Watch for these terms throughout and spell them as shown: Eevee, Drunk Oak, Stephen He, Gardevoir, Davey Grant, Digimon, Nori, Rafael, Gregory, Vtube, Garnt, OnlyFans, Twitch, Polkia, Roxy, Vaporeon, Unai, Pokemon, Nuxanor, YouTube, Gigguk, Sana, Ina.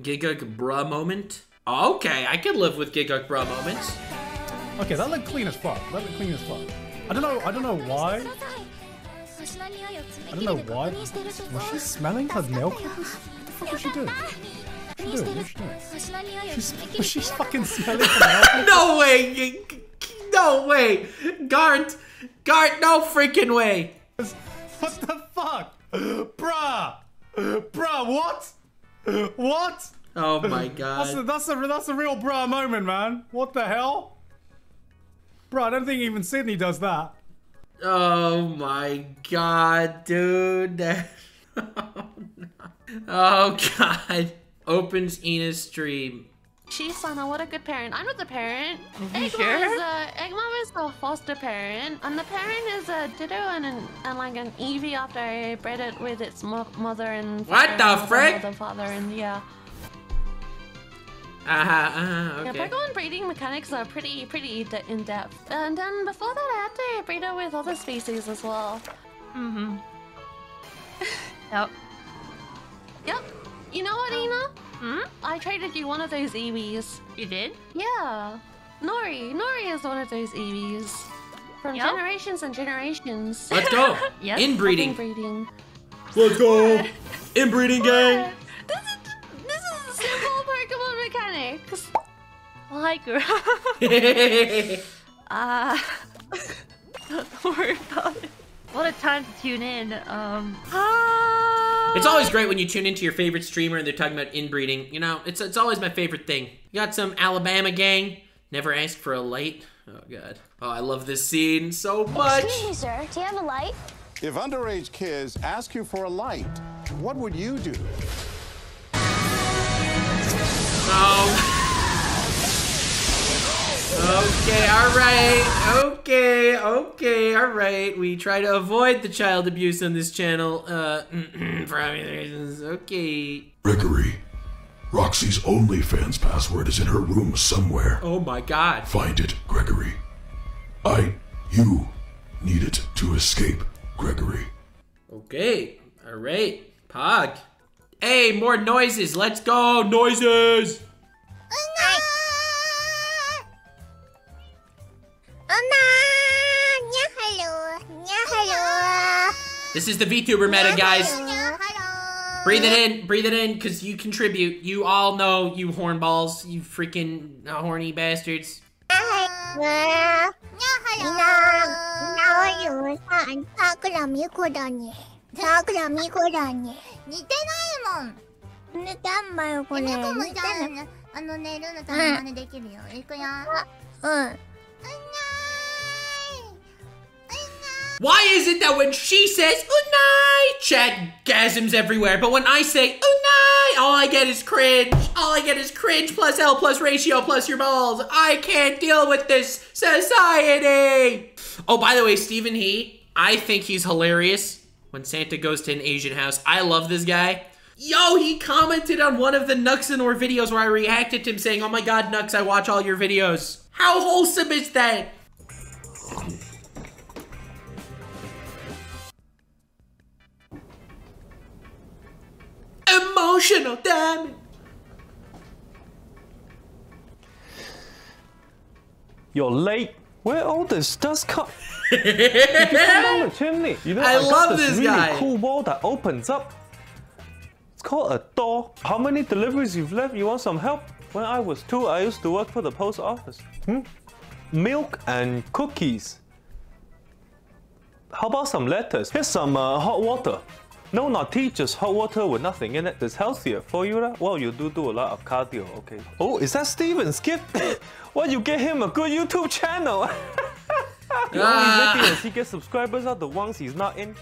Gigguk bruh moment? Okay, I can live with Gigguk bruh moments. Okay, that looked clean as fuck. That looked clean as fuck. I don't know why. I don't know why. Was she smelling her nail clippers? What was she doing? She's fucking smelling her nail clippers? No way! No way! Garnt! Garnt, no freaking way! What the fuck? Bruh! Bruh, what? What? Oh my god. That's a real bruh moment, man. What the hell? Bruh, I don't think even Sydney does that. Oh my god, dude. Oh, no. Oh god. Opens Ina's stream. She's Sana, what a good parent. I'm not the parent. Egg Mom is the foster parent. And the parent is a ditto and like an Eevee after I bred it with its mother and what the frick? The father and yeah. Okay. Yeah, Pokemon breeding mechanics are pretty in-depth. And then before that, I had to breed it with other species as well. Mm-hmm. Yep. Yep. You know what, Ina? Hmm? I traded you one of those Eevees. You did? Yeah. Nori. Nori is one of those Eevees. From generations and generations. Let's go. Yes. Inbreeding. Inbreeding. Let's go. Inbreeding gang. This is simple Pokemon mechanics. Like, don't worry about it. What a time to tune in. It's always great when you tune into your favorite streamer and they're talking about inbreeding. You know, it's always my favorite thing. You got some Alabama gang, never asked for a light. Oh god. Oh, I love this scene so much. Excuse me, sir. Do you have a light? If underage kids ask you for a light, what would you do? Oh. Okay, alright. Okay, alright. We try to avoid the child abuse on this channel, for obvious reasons. Okay. Gregory, Roxy's OnlyFans password is in her room somewhere. Oh my god. Find it, Gregory. You need it to escape, Gregory. Okay, alright. Pog. Hey, more noises. Let's go, noises! This is the VTuber meta, guys. Breathe it in, because you contribute. You all know, you hornballs, you freaking horny bastards. Why is it that when she says Unai, chat gasms everywhere, but when I say Unai, all I get is cringe. All I get is cringe plus L plus ratio plus your balls. I can't deal with this society. Oh, by the way, Stephen He, I think he's hilarious when Santa goes to an Asian house. I love this guy. Yo, he commented on one of the Nuxanor videos where I reacted to him saying, oh my god, Nux, I watch all your videos. How wholesome is that? Emotional damage. You're late. Where all this dust come? You can come down the chimney. You know, I love this really guy. Cool wall that opens up. It's called a door. How many deliveries you've left? You want some help? When I was 2, I used to work for the post office. Milk and cookies. How about some letters? Here's some hot water. No, not tea, just hot water with nothing in it. It's healthier for you, right? Well, you do a lot of cardio, okay. Oh, is that Steven Skip? Well, you get him a good YouTube channel. The only thing is he gets subscribers are the ones he's not in.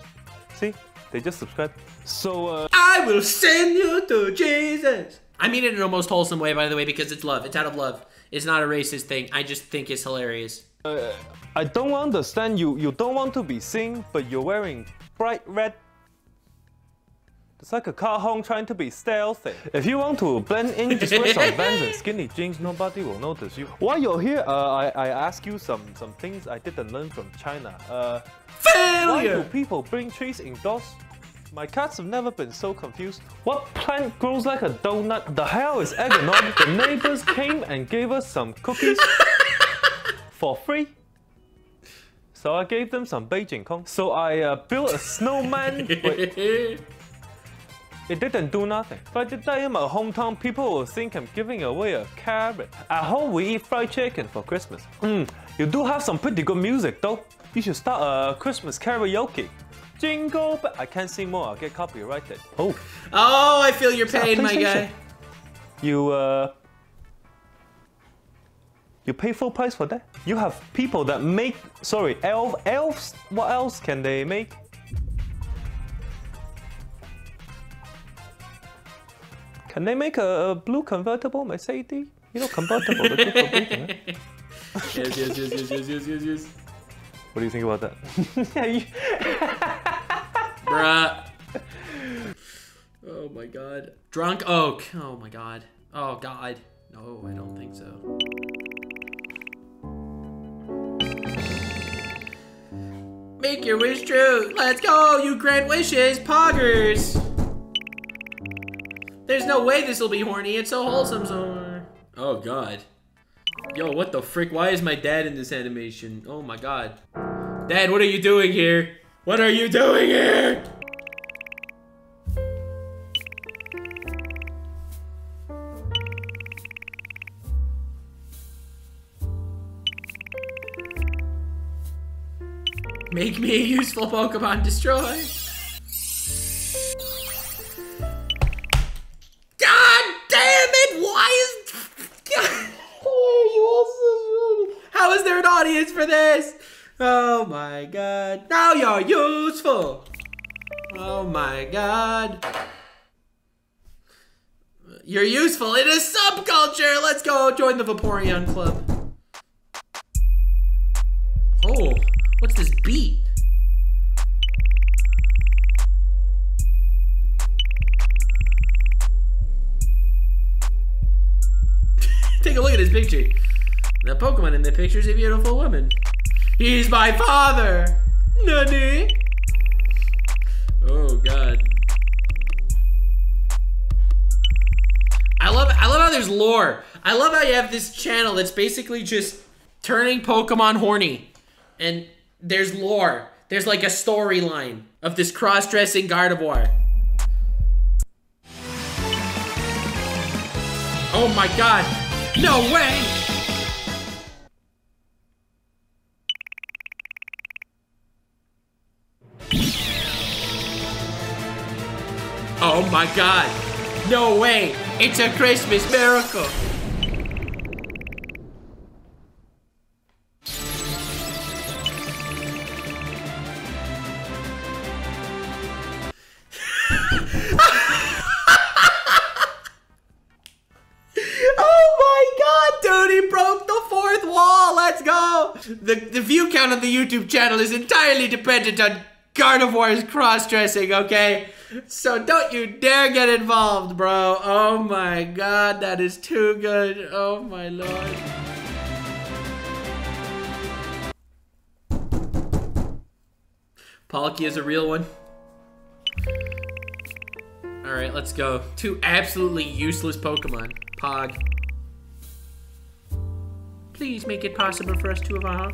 See, they just subscribe. So, I will send you to Jesus. I mean it in a most wholesome way, by the way, because it's love. It's out of love. It's not a racist thing. I just think it's hilarious. I don't understand you. You don't want to be seen, but you're wearing bright red. It's like a car home trying to be stealthy. If you want to blend in, just wear some Vans and skinny jeans, nobody will notice you. While you're here, I ask you some things I didn't learn from China. Failure! Why do people bring trees indoors? My cats have never been so confused. What plant grows like a donut? The hell is eggnog? The neighbors came and gave us some cookies for free. So I gave them some Beijing Kong. So I built a snowman. Wait. It didn't do nothing. If I did that in my hometown, people will think I'm giving away a carrot. At home, we eat fried chicken for Christmas. You do have some pretty good music, though. You should start a Christmas karaoke. Jingle, but I can't sing more. I'll get copyrighted. Oh. Oh, I feel your pain, my guy. You pay full price for that? You have people that make... Sorry, elves? What else can they make? Can they make a blue convertible Mercedes? You know, convertible, they're good for breathing, right? Yes. What do you think about that? Bruh. Oh my god. Drunk Oak. Oh my god. Oh god. No, I don't think so. Make your wish true. Let's go, you grant wishes, poggers. There's no way this'll be horny. It's so wholesome, so... Oh god. Yo, what the frick? Why is my dad in this animation? Oh my god. Dad, what are you doing here? What are you doing here? Make me a useful Pokemon, destroy. God damn it! Why is... How is there an audience for this? Oh my god. Now you're useful. Oh my god. You're useful in a subculture. Let's go join the Vaporeon club. Oh, what's this beat? Take a look at his picture. The Pokemon in the picture is a beautiful woman. He's my father! Nani? Oh god. I love how there's lore. I love how you have this channel that's basically just turning Pokemon horny. And there's lore. There's like a storyline of this cross-dressing Gardevoir. Oh my god. No way! Oh my god! No way! It's a Christmas miracle! Oh my god, dude! He broke the fourth wall! Let's go! The view count of the YouTube channel is entirely dependent on Gardevoir's cross-dressing, okay? So don't you dare get involved, bro. Oh my god, that is too good. Oh my lord. Polkia is a real one. Alright, let's go. Two absolutely useless Pokemon. Pog. Please make it possible for us to evolve.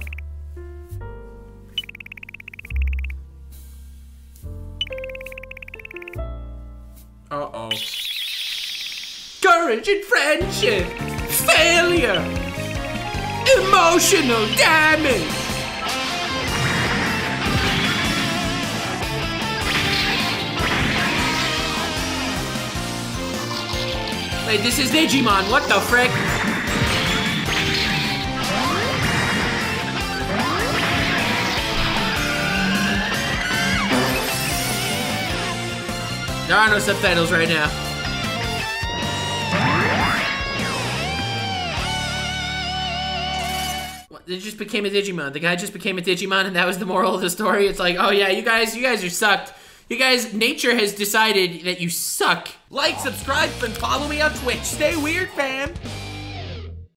Uh-oh. Courage and friendship. Failure. Emotional damage. Wait, this is Digimon. What the frick? There are no subtitles right now. It just became a Digimon. The guy just became a Digimon and that was the moral of the story. It's like, oh yeah, you guys are sucked. You guys, nature has decided that you suck. Like, subscribe, and follow me on Twitch. Stay weird, fam.